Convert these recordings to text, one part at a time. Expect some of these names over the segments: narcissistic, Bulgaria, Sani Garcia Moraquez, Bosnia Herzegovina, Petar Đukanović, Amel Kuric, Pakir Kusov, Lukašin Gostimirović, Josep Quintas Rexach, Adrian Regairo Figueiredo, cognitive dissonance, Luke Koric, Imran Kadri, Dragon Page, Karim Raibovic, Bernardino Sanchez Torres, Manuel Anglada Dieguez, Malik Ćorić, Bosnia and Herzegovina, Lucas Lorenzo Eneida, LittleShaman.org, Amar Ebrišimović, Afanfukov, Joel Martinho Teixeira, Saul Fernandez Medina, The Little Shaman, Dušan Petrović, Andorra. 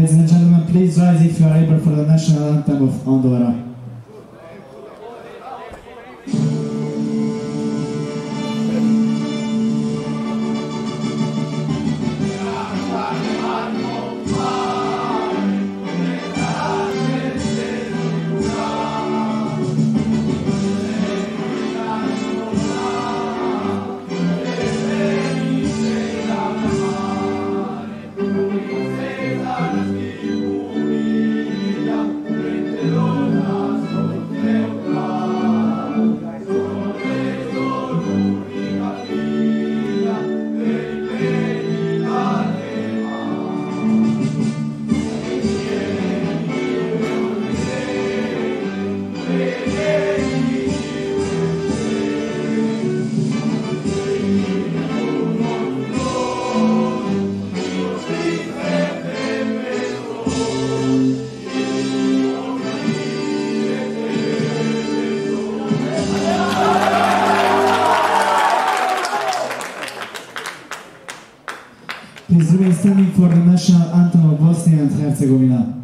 Ladies and gentlemen, please rise if you are able for the national anthem of Andorra. Please remain standing for the national anthem of Bosnia and Herzegovina.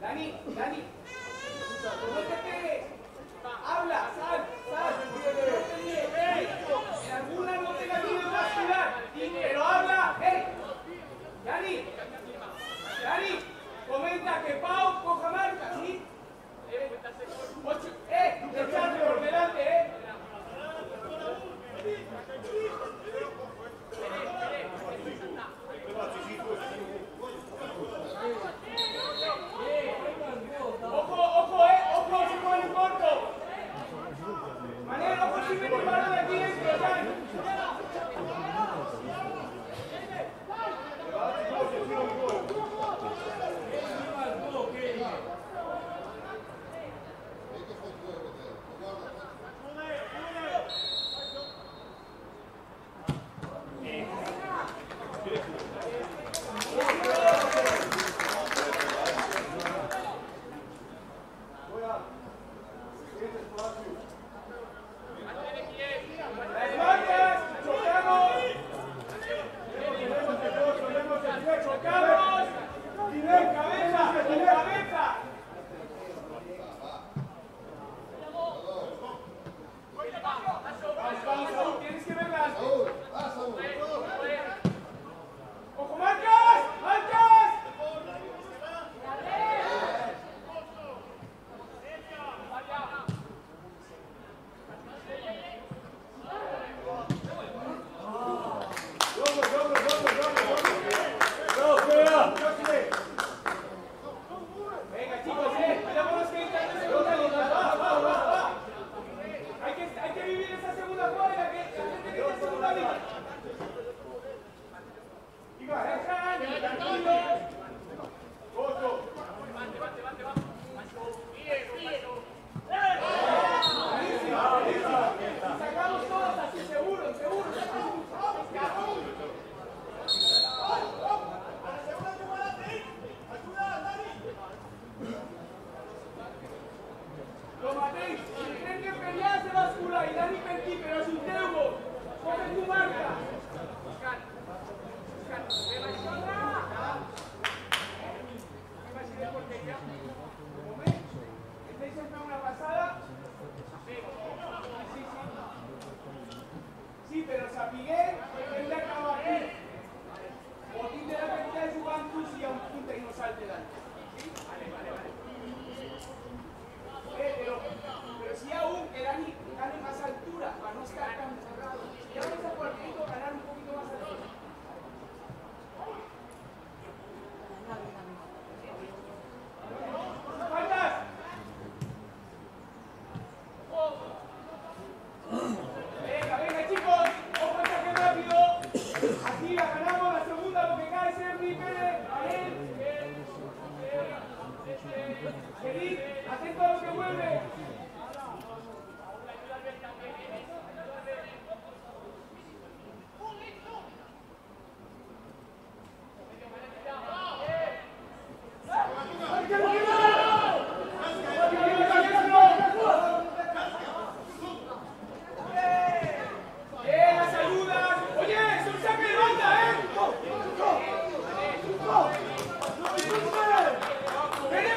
Venez,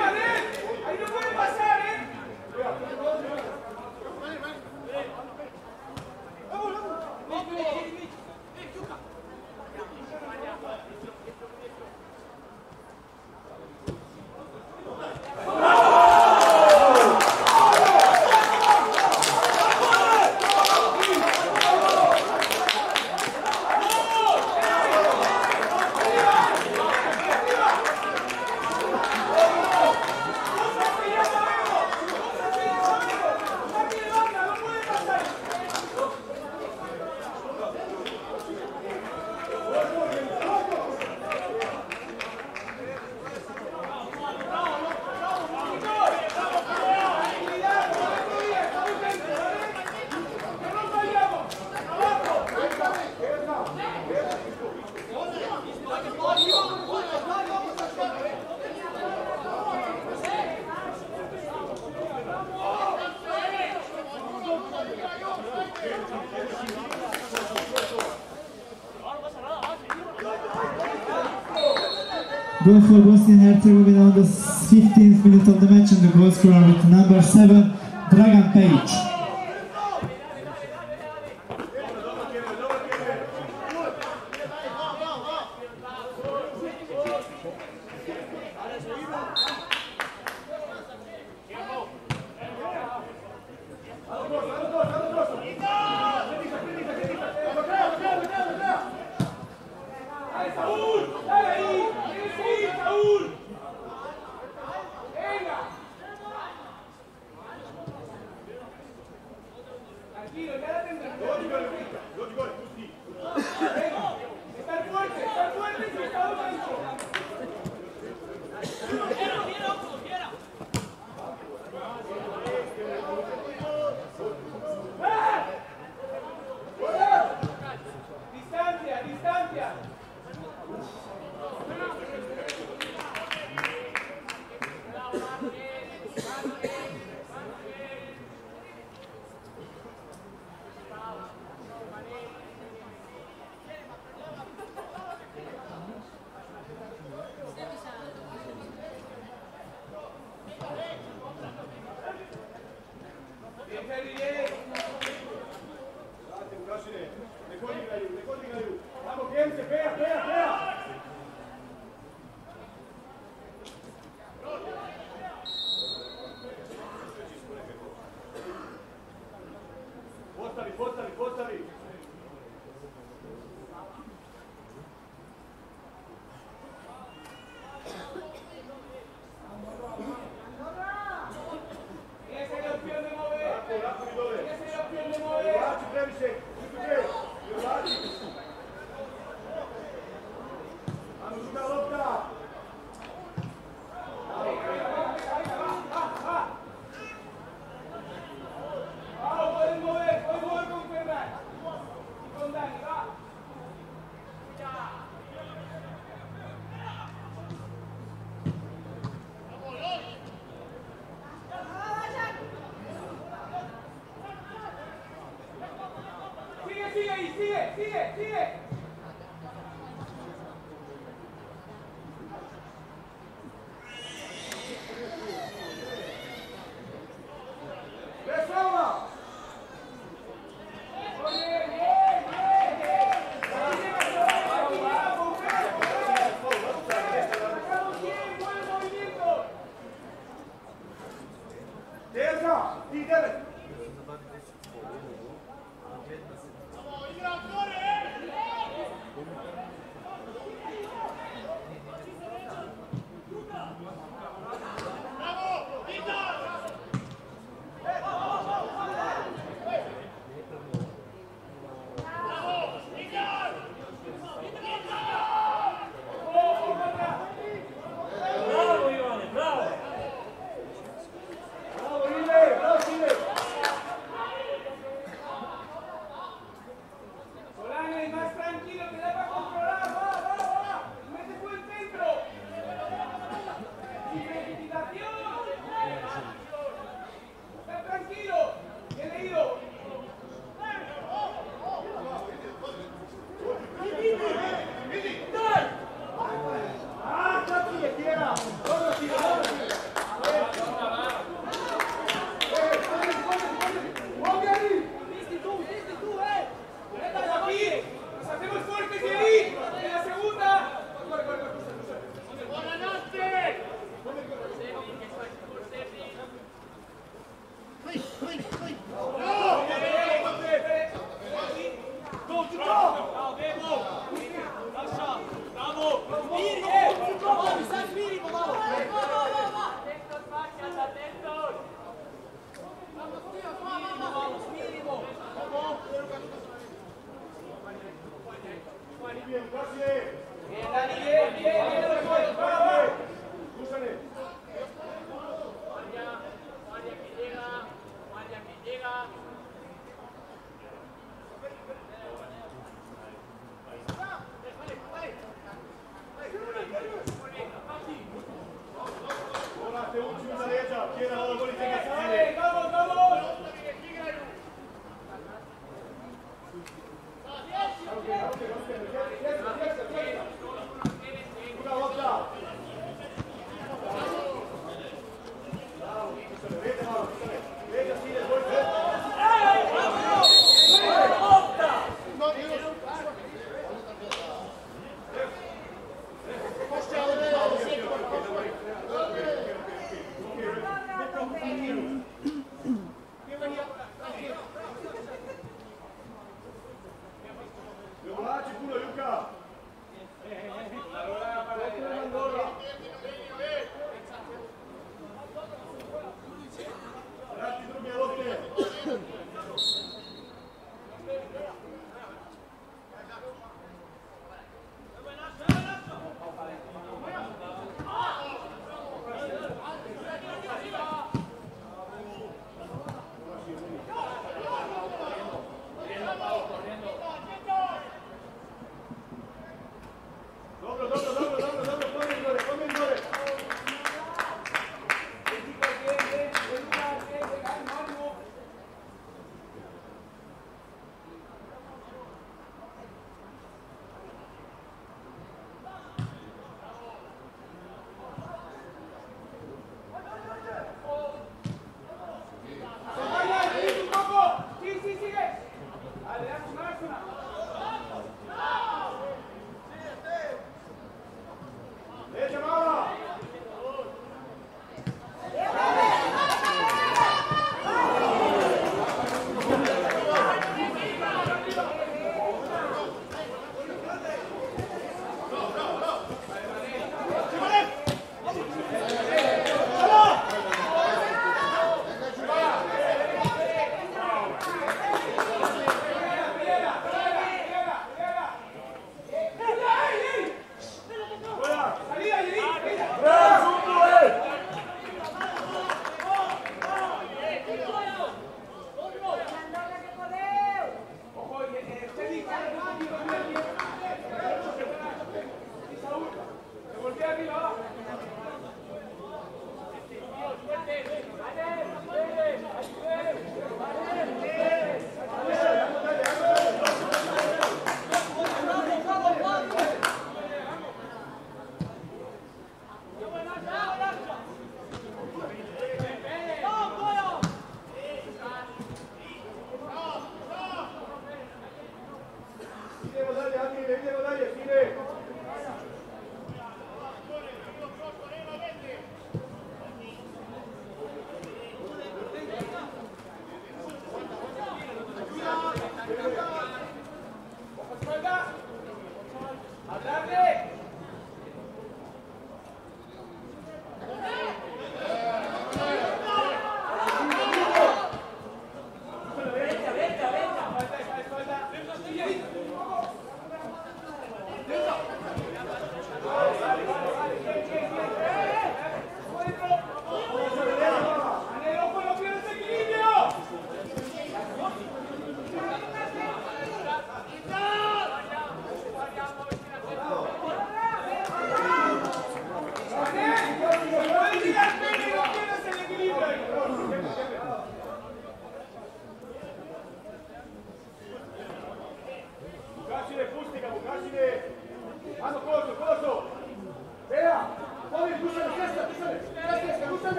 venez. goal for Bosnia Herzegovina on the 15th minute of the match, and the goal scorer with number 7, Dragon Page. Let's go.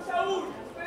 Saúl,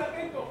atento.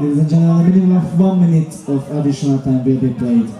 Ladies and gentlemen, a minimum of 1 minute of additional time will be played.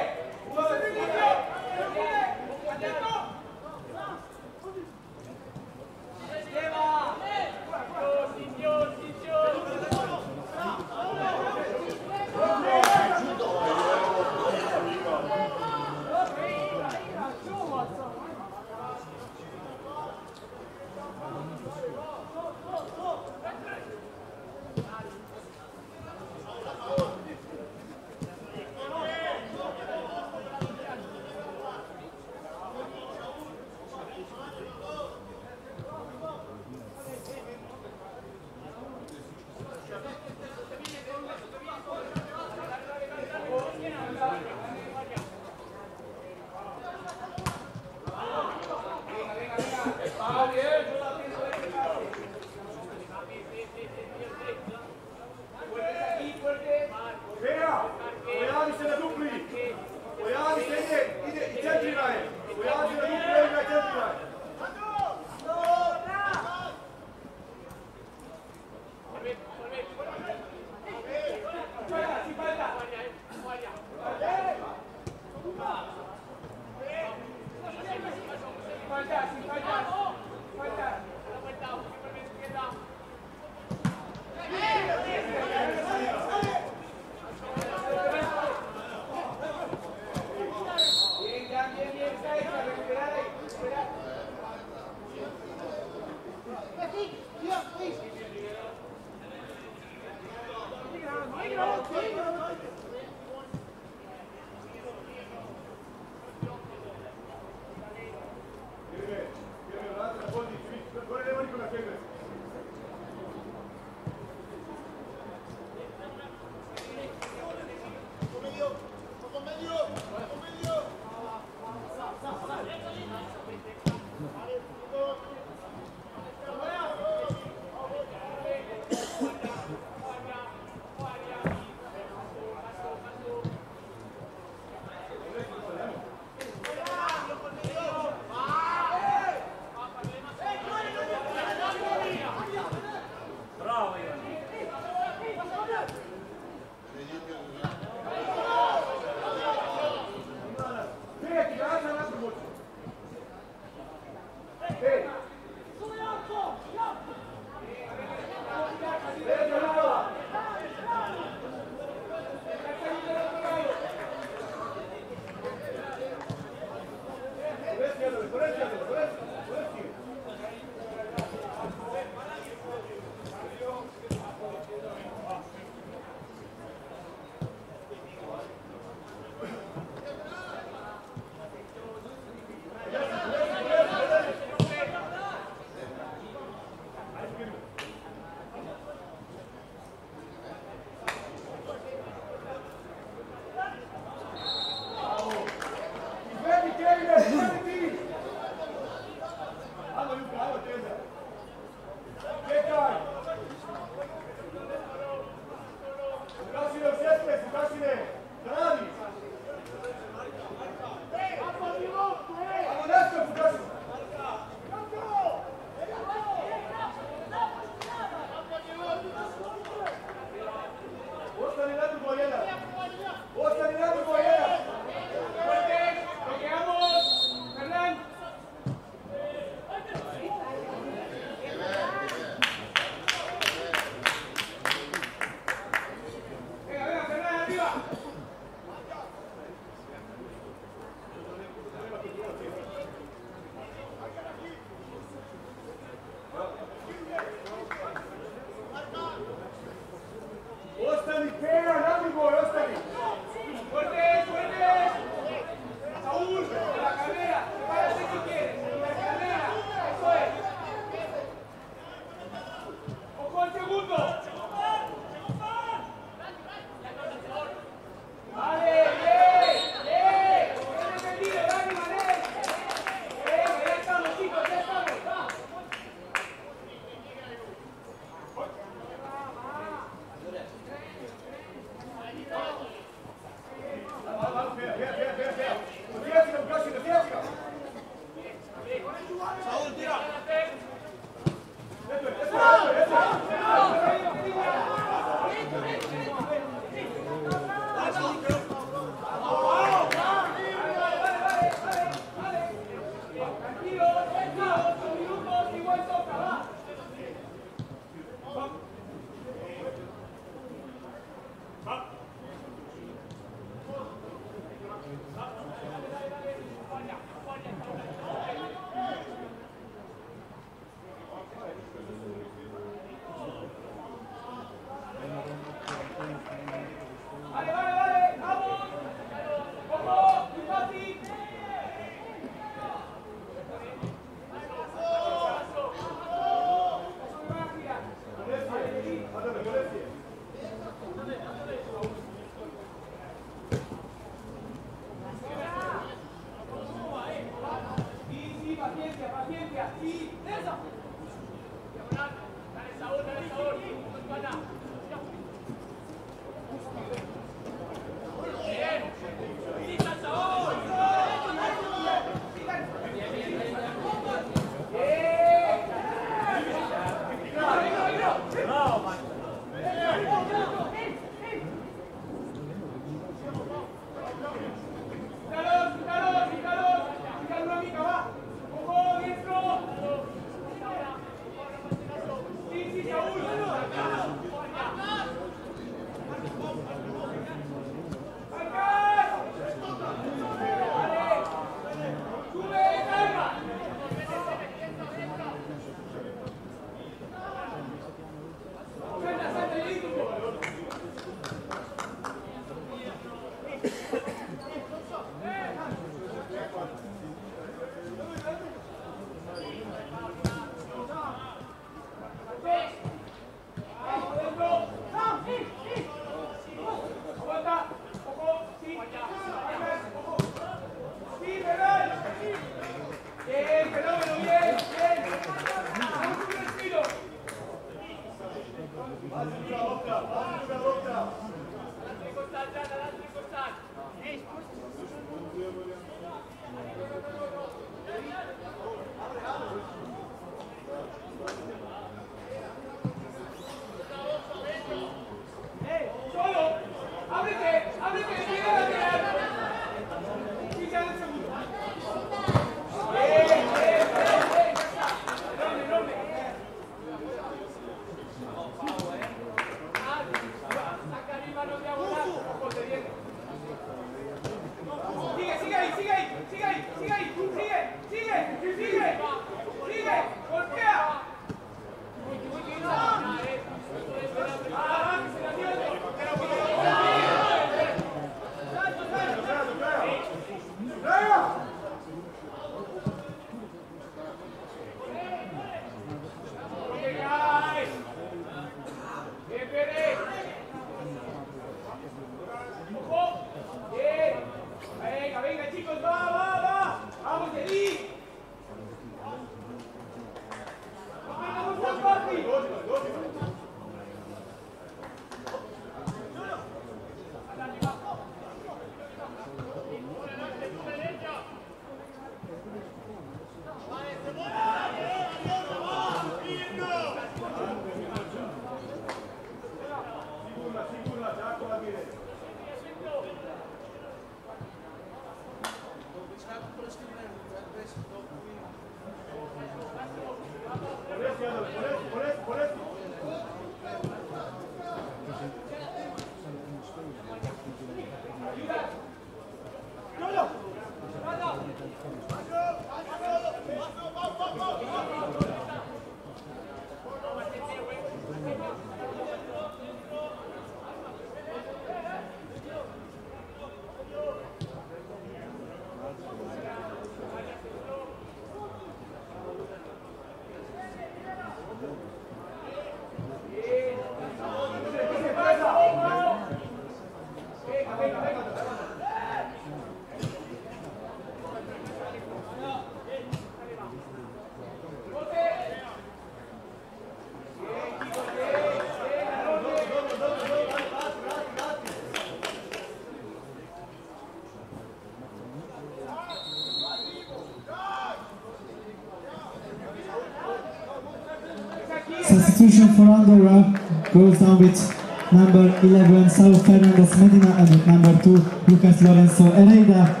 Substitution for Andorra goes down with number 11 Saul Fernandez Medina and with number 2 Lucas Lorenzo Eneida.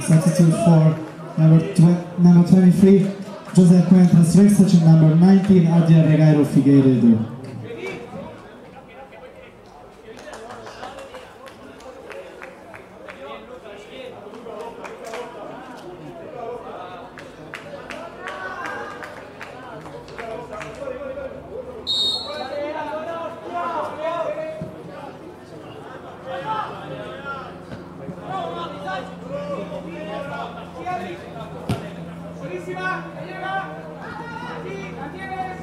Substitute for number 23 Josep Quintas Rexach and number 19 Adrian Regairo Figueiredo. ¡Buenísima! ¡Ahí llega! ¡Aquí! ¡Aquí eres!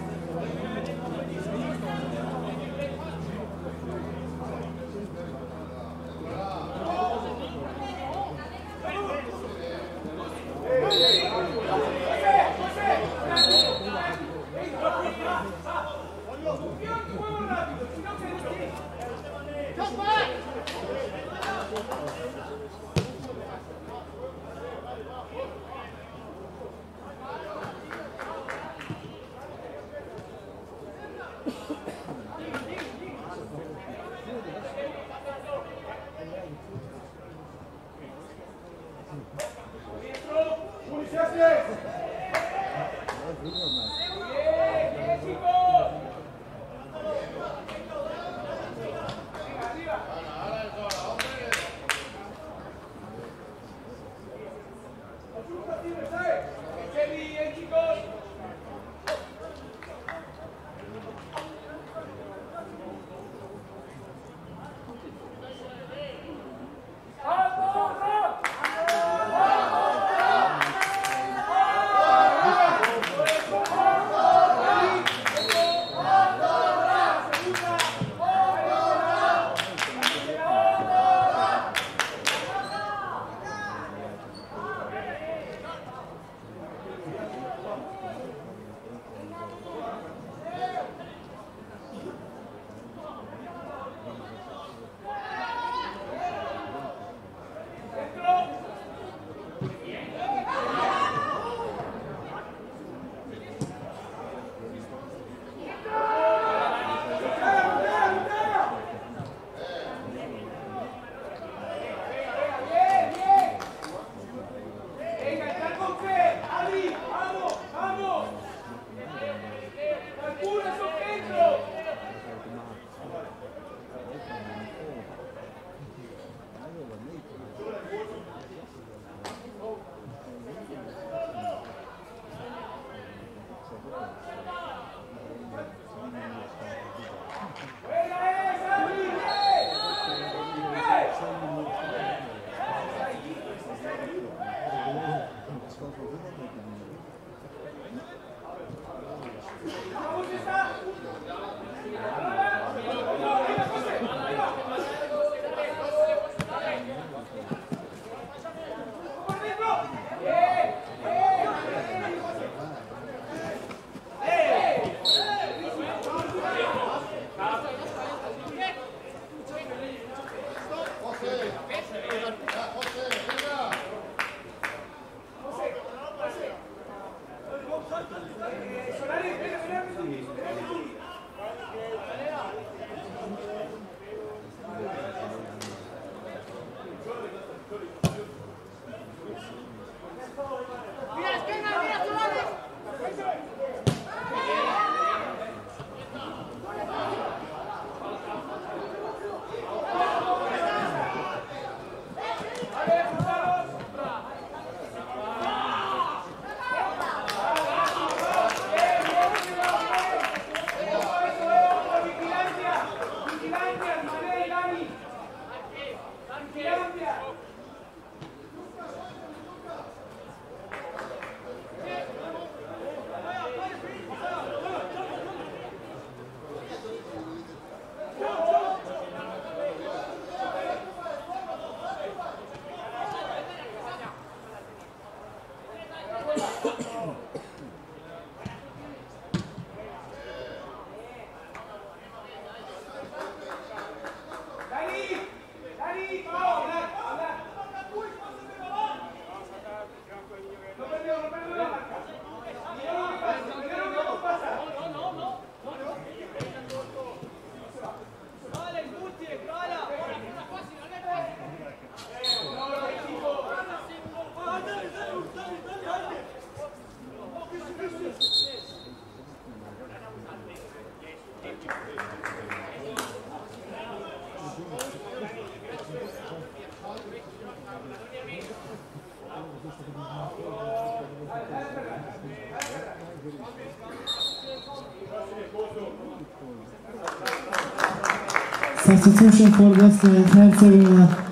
Substitution for Bosnia Herzegovina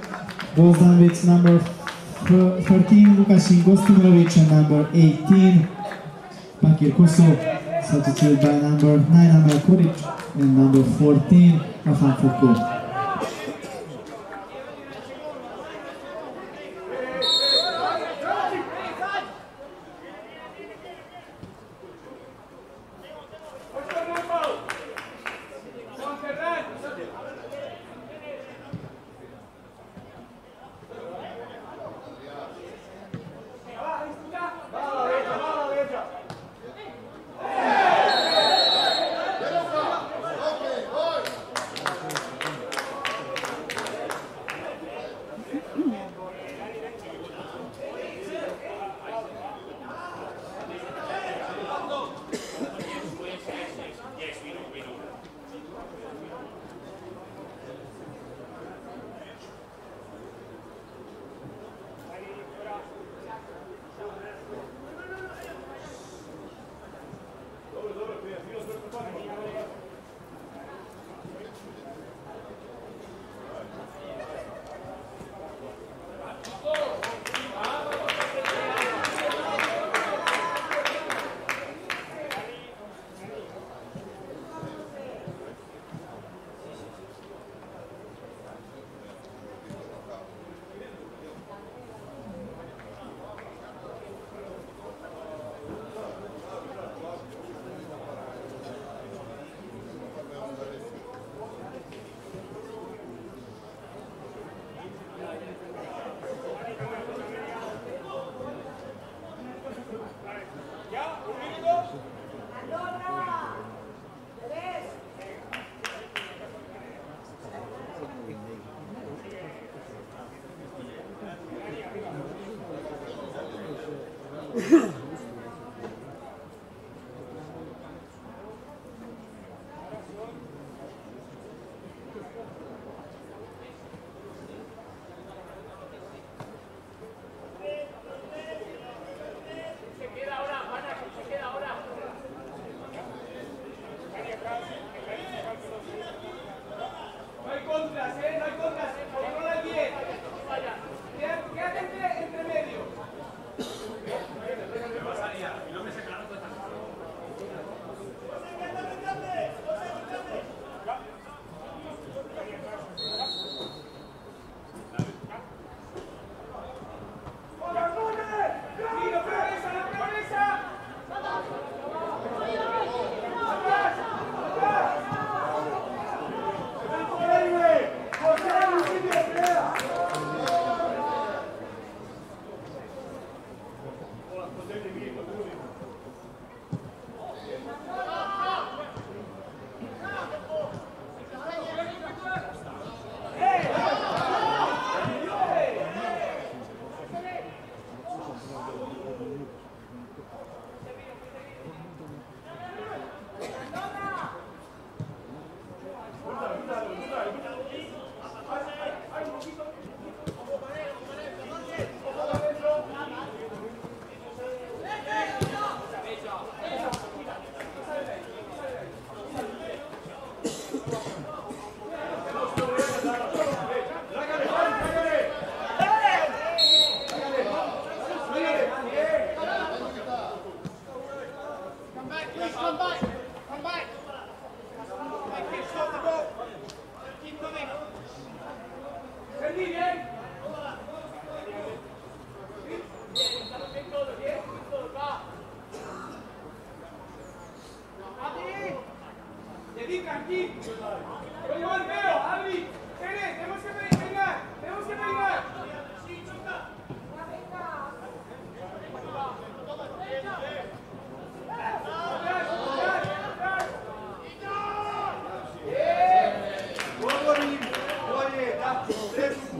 was done with number 13 Lukašin Gostimirović and number 18 Pakir Kusov, substituted by number 9 Amel Kuric and number 14 Afanfukov.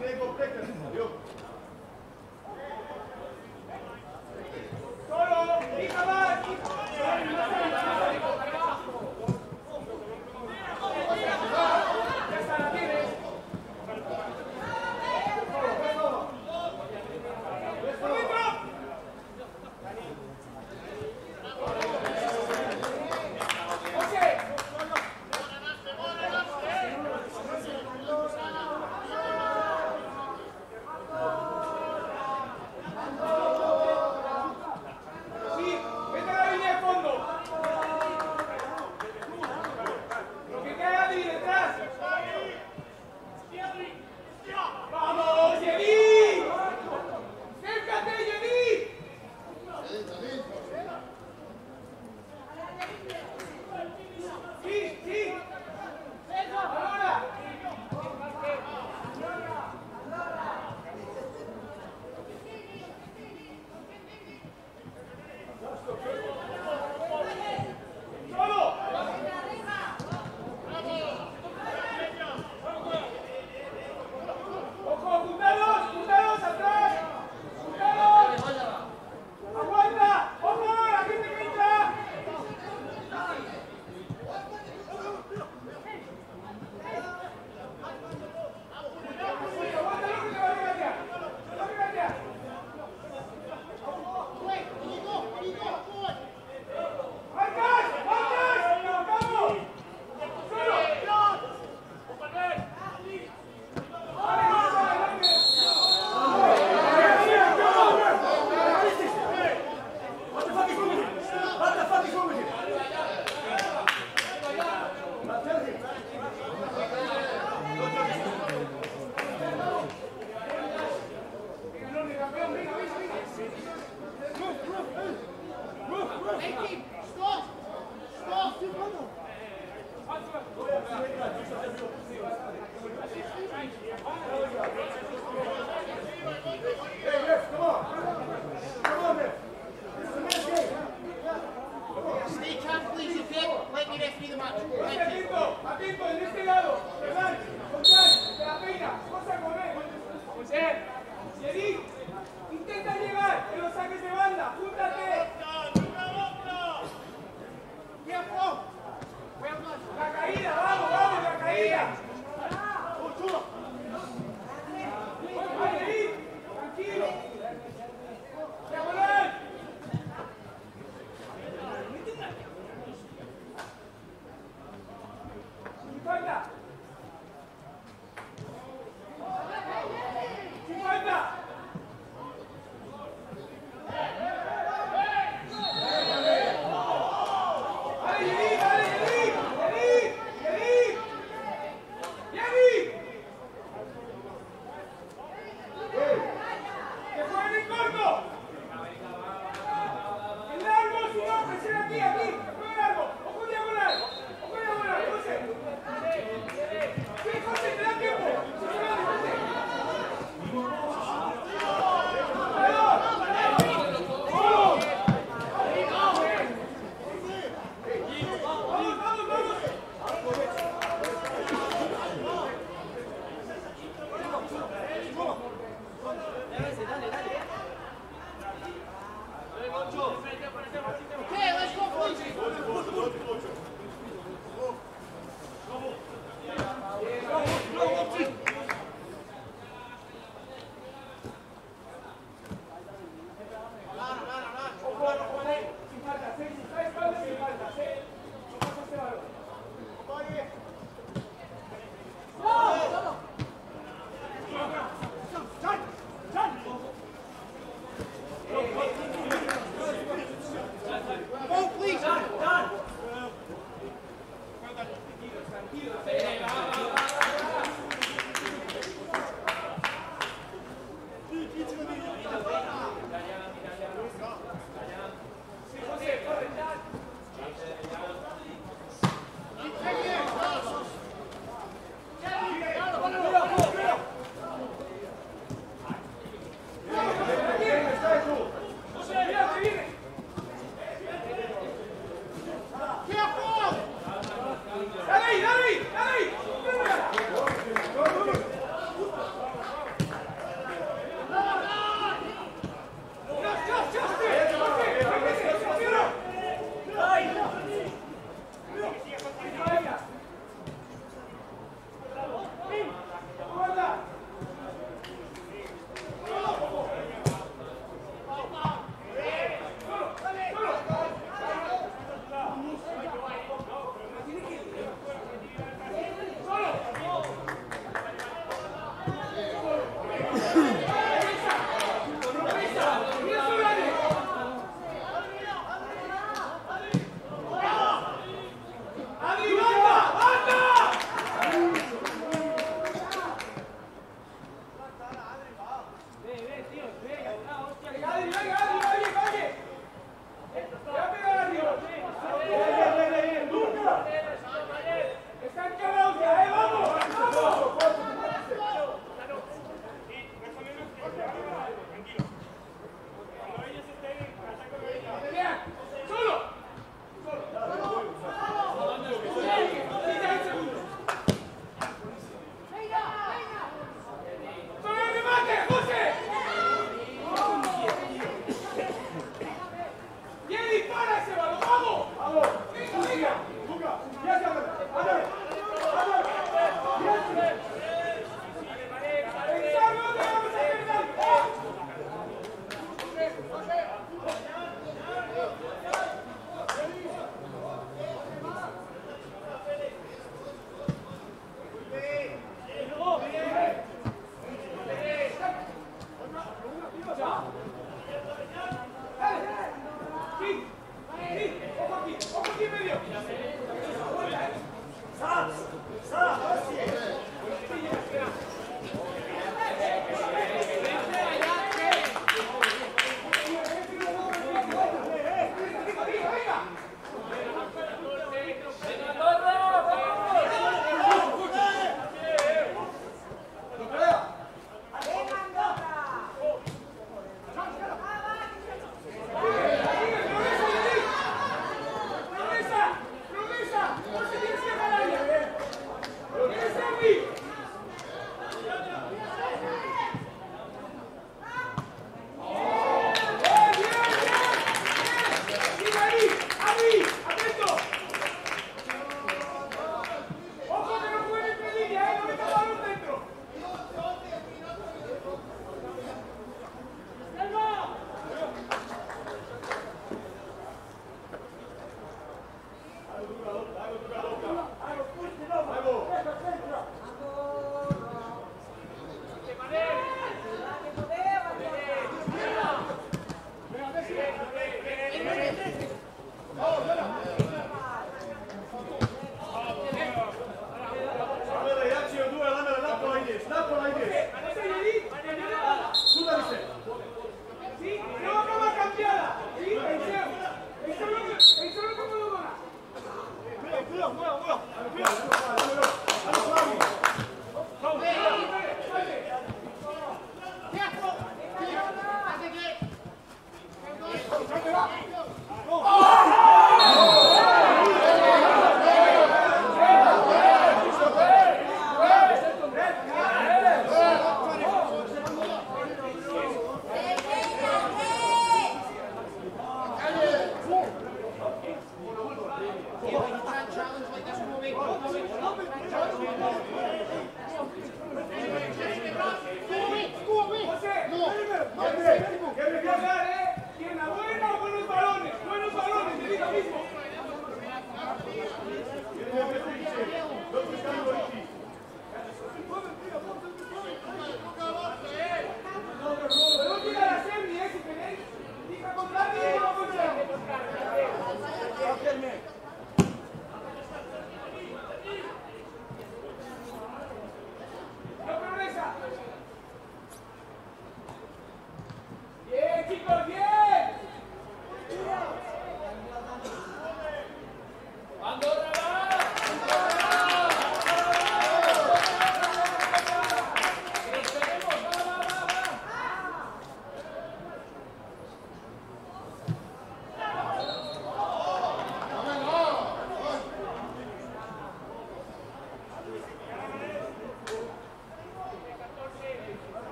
Nego preko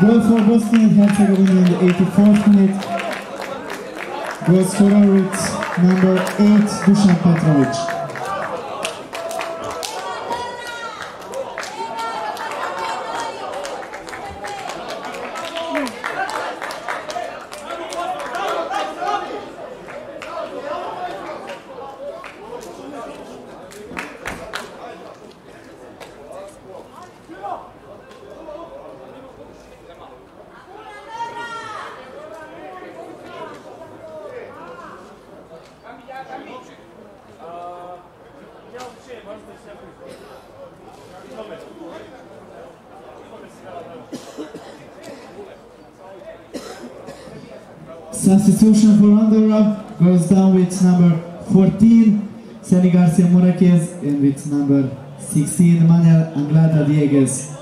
Goal for Bosnia and Herzegovina in the 84th minute was scored with number 8 Dušan Petrović. Substitution for Andorra goes down with number 14, Sani Garcia Moraquez, and with number 16, Manuel Anglada Dieguez.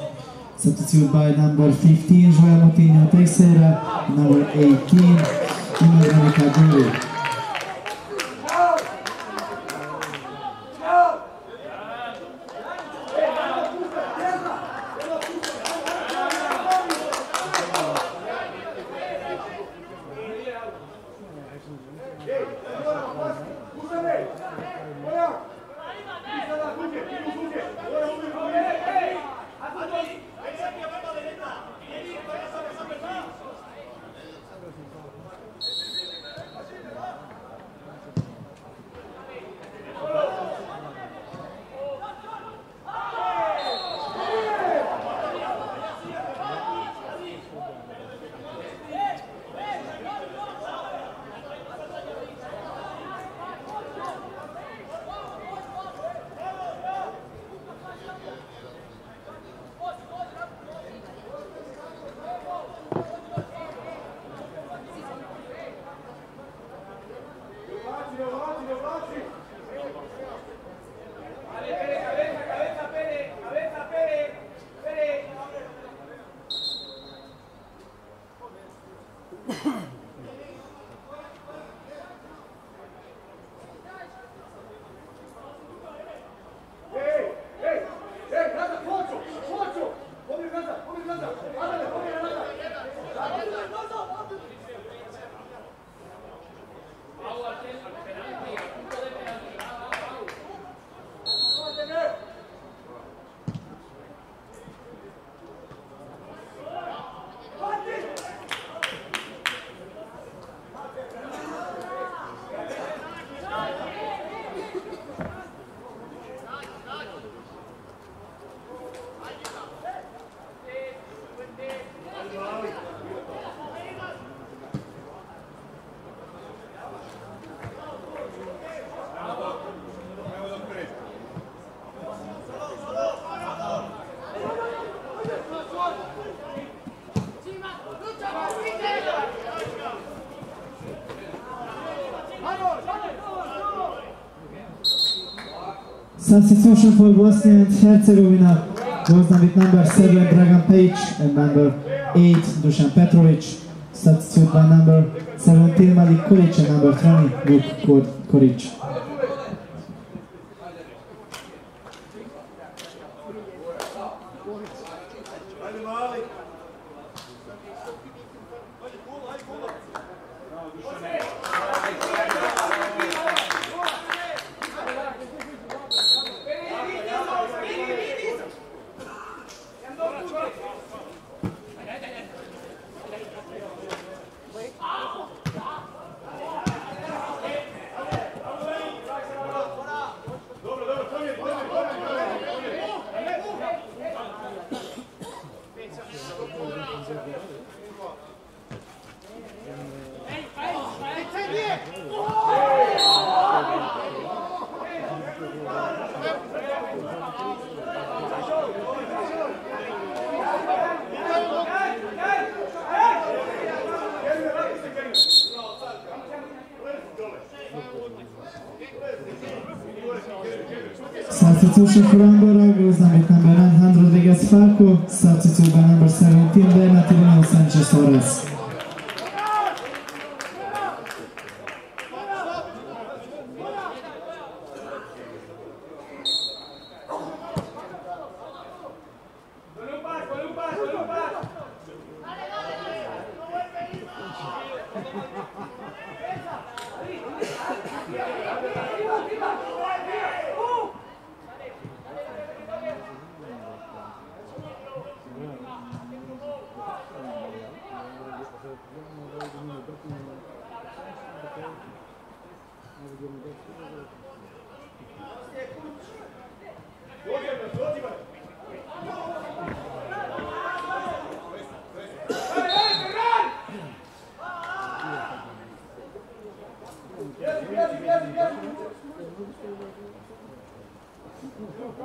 Substituted by number 15, Joel Martinho Teixeira, number 18, Imran Kadri. Substitution for Bosnia and Herzegovina goes down with number 7 Dragon Page and number 8 Dušan Petrović, substituted by number 17 Malik Ćorić and number 20 Luke Koric. Substitution for Andorra goes down with number 900 Rodriguez Farco, substituted by number 17 Bernardino Sanchez Torres. Ladies and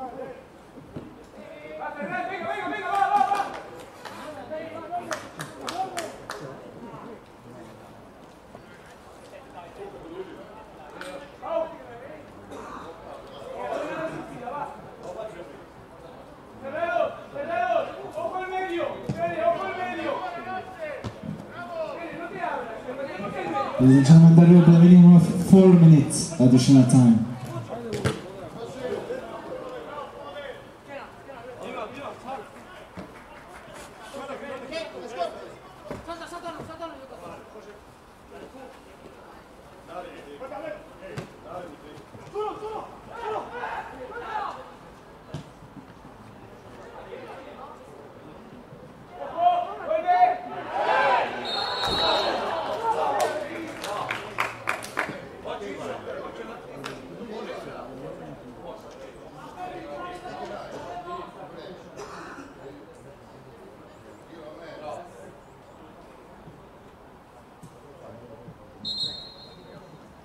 gentlemen, there will be a minimum of 4 minutes additional time.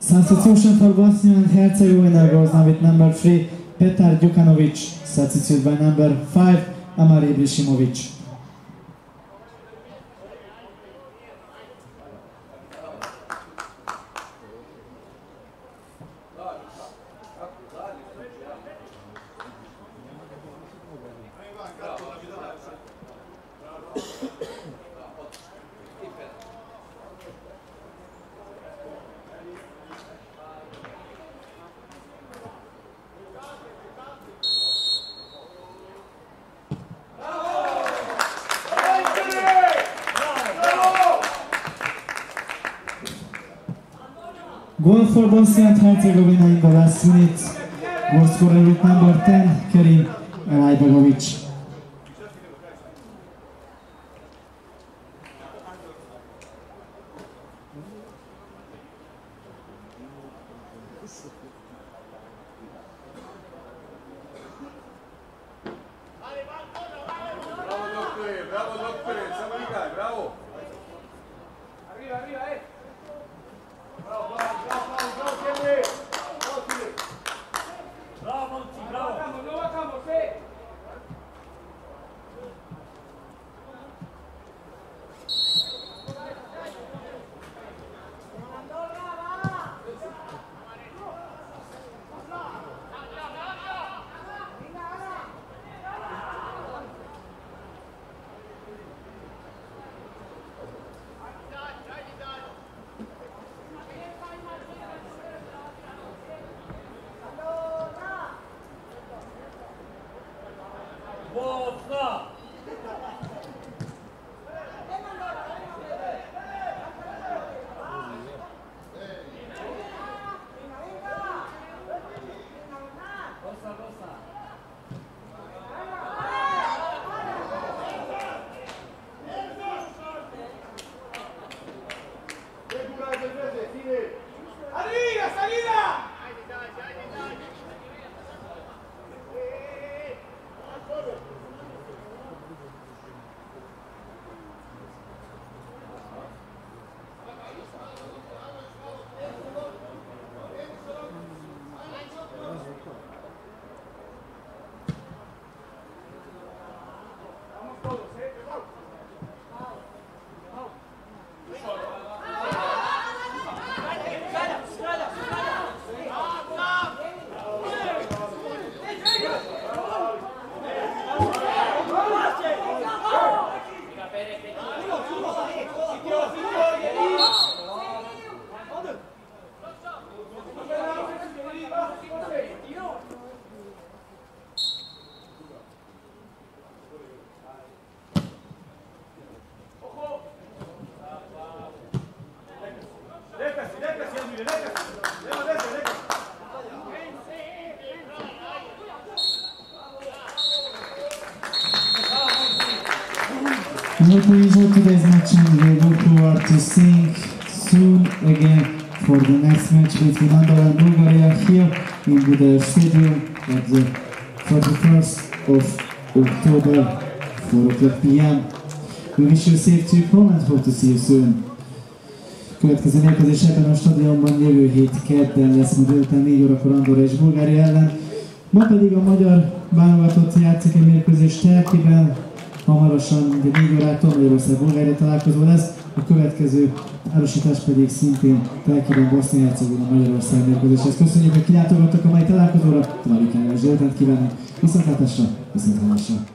Substitution for Bosnia and Herzegovina goes now with number 3, Petar Đukanović, substituted by number 5, Amar Ebrišimović. Goal for Bosnia and Herzegovina in the last minute. Goal scorer with number 10, Karim Raibovic. Not usual today's match, and we look forward to seeing soon again for the next match between Andorra and Bulgaria here in the stadium at the 31st of October, 4 o'clock p.m. We wish you safe trip home and hope to see you soon. Következő mérkőzés ebben a stadionban jövő hét kedden lesz, ma délután 4 órakor Andorra és Bulgária ellen. Ma pedig a magyar válogatott játszik egy mérkőzés Terkében, hamarosan egy 4 órától Magyarország-Bulgária találkozó lesz, a következő árusítás pedig szintén Terkében Bosznia-Hercegovina Magyarország mérkőzéshez. Köszönjük, hogy kilátogattak a mai találkozóra, további kellemes délután kívánok, viszontlátásra, viszontlátásra!